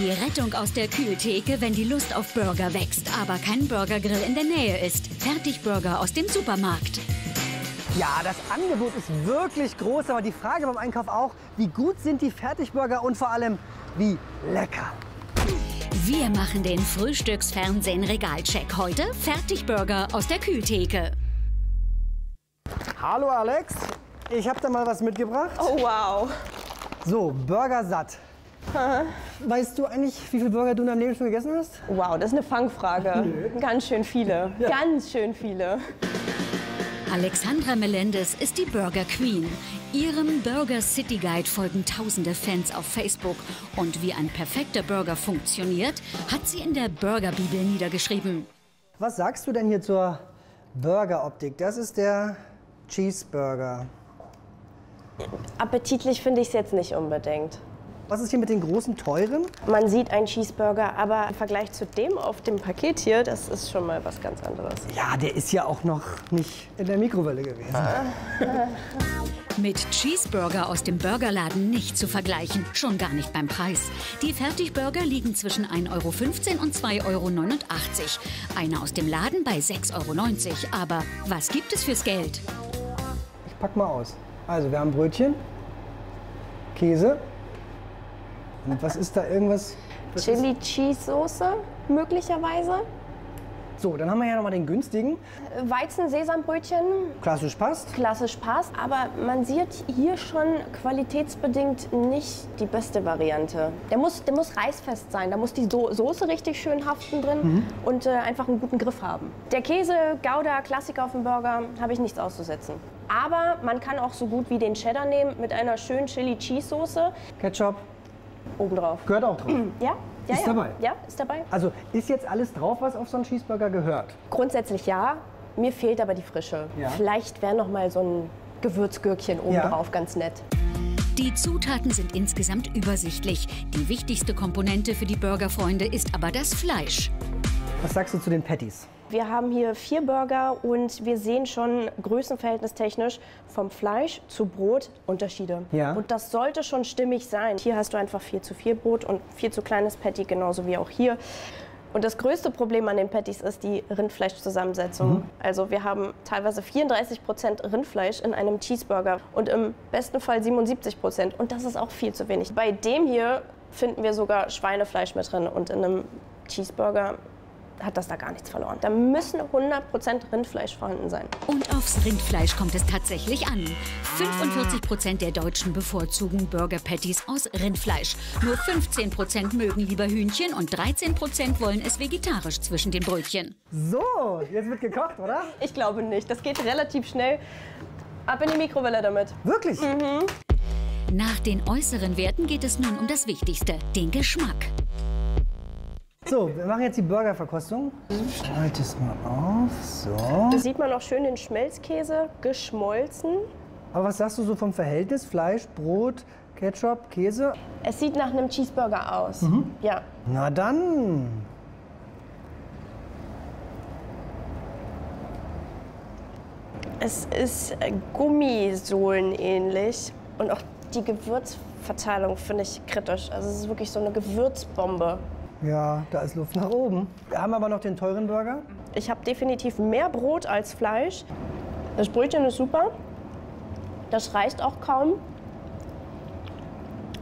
die Rettung aus der Kühltheke, wenn die Lust auf Burger wächst, aber kein Burgergrill in der Nähe ist. Fertigburger aus dem Supermarkt. Ja, das Angebot ist wirklich groß, aber die Frage beim Einkauf auch, wie gut sind die Fertigburger und vor allem, wie lecker. Wir machen den Frühstücksfernsehen-Regalcheck heute. Fertigburger aus der Kühltheke. Hallo Alex, ich habe da mal was mitgebracht. Oh wow. So, Burger satt. Aha. Weißt du eigentlich, wie viele Burger du in deinem Leben schon gegessen hast? Wow, das ist eine Fangfrage. Nö. Ganz schön viele. Ja. Ganz schön viele. Alexandra Melendez ist die Burger Queen. Ihrem Burger City Guide folgen tausende Fans auf Facebook. Und wie ein perfekter Burger funktioniert, hat sie in der Burger Bibel niedergeschrieben. Was sagst du denn hier zur Burger-Optik? Das ist der Cheeseburger. Appetitlich finde ich es jetzt nicht unbedingt. Was ist hier mit den großen, teuren? Man sieht einen Cheeseburger, aber im Vergleich zu dem auf dem Paket hier, das ist schon mal was ganz anderes. Ja, der ist ja auch noch nicht in der Mikrowelle gewesen. Mit Cheeseburger aus dem Burgerladen nicht zu vergleichen, schon gar nicht beim Preis. Die Fertigburger liegen zwischen 1,15 € und 2,89 €. Einer aus dem Laden bei 6,90 €. Aber was gibt es fürs Geld? Ich pack mal aus. Also, wir haben Brötchen, Käse. Und was ist da irgendwas? Chili-Cheese-Soße möglicherweise. So, dann haben wir ja nochmal den günstigen. Weizen-Sesambrötchen. Klassisch passt. Klassisch passt, aber man sieht hier schon qualitätsbedingt nicht die beste Variante. Der muss reißfest sein, da muss die Soße richtig schön haften drin und einfach einen guten Griff haben. Der Käse, Gouda, Klassiker auf dem Burger, habe ich nichts auszusetzen. Aber man kann auch so gut wie den Cheddar nehmen mit einer schönen Chili-Cheese-Soße. Ketchup. Obendrauf. Gehört auch drauf? Ja, ja, ist ja dabei? Ja, ist dabei. Also ist jetzt alles drauf, was auf so einen Cheeseburger gehört? Grundsätzlich ja, mir fehlt aber die Frische. Ja. Vielleicht wäre noch mal so ein Gewürzgürkchen obendrauf ganz nett. Die Zutaten sind insgesamt übersichtlich. Die wichtigste Komponente für die Burgerfreunde ist aber das Fleisch. Was sagst du zu den Patties? Wir haben hier 4 Burger und wir sehen schon größenverhältnistechnisch vom Fleisch zu Brot Unterschiede. Ja. Und das sollte schon stimmig sein. Hier hast du einfach viel zu viel Brot und viel zu kleines Patty, genauso wie auch hier. Und das größte Problem an den Patties ist die Rindfleischzusammensetzung. Also wir haben teilweise 34% Rindfleisch in einem Cheeseburger und im besten Fall 77%. Und das ist auch viel zu wenig. Bei dem hier finden wir sogar Schweinefleisch mit drin und in einem Cheeseburger hat das da gar nichts verloren. Da müssen 100% Rindfleisch vorhanden sein. Und aufs Rindfleisch kommt es tatsächlich an. 45% der Deutschen bevorzugen Burger-Patties aus Rindfleisch. Nur 15% mögen lieber Hühnchen und 13% wollen es vegetarisch zwischen den Brötchen. So, jetzt wird gekocht, oder? Ich glaube nicht. Das geht relativ schnell. Ab in die Mikrowelle damit. Wirklich? Mhm. Nach den äußeren Werten geht es nun um das Wichtigste, den Geschmack. So, wir machen jetzt die Burgerverkostung. Schalte es mal auf, so. Da sieht man auch schön den Schmelzkäse, geschmolzen. Aber was sagst du so vom Verhältnis? Fleisch, Brot, Ketchup, Käse? Es sieht nach einem Cheeseburger aus, ja. Na dann. Es ist gummisohlenähnlich und auch die Gewürzverteilung finde ich kritisch. Also es ist wirklich so eine Gewürzbombe. Ja, da ist Luft nach oben. Wir haben aber noch den teuren Burger. Ich habe definitiv mehr Brot als Fleisch. Das Brötchen ist super. Das reicht auch kaum.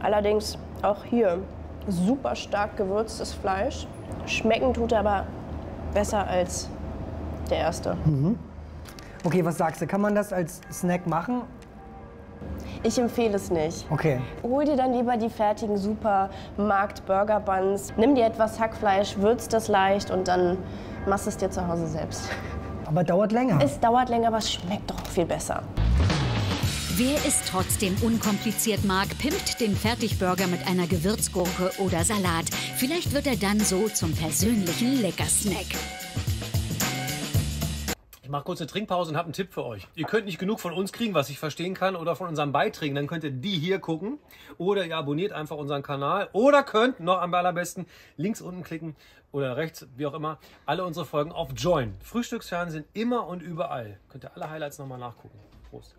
Allerdings auch hier super stark gewürztes Fleisch. Schmecken tut er aber besser als der erste. Okay, was sagst du? Kann man das als Snack machen? Ich empfehle es nicht. Okay. Hol dir dann lieber die fertigen Supermarkt-Burger-Buns. Nimm dir etwas Hackfleisch, würz das leicht und dann machst du es dir zu Hause selbst. Aber dauert länger. Es dauert länger, aber es schmeckt doch viel besser. Wer es trotzdem unkompliziert mag, pimpt den Fertigburger mit einer Gewürzgurke oder Salat. Vielleicht wird er dann so zum persönlichen Leckersnack. Ich mache kurz eine Trinkpause und habe einen Tipp für euch. Ihr könnt nicht genug von uns kriegen, was ich verstehen kann, oder von unseren Beiträgen. Dann könnt ihr die hier gucken. Oder ihr abonniert einfach unseren Kanal. Oder könnt, noch am allerbesten, links unten klicken oder rechts, wie auch immer, alle unsere Folgen auf Join. Frühstücksfernsehen immer und überall. Könnt ihr alle Highlights nochmal nachgucken. Prost.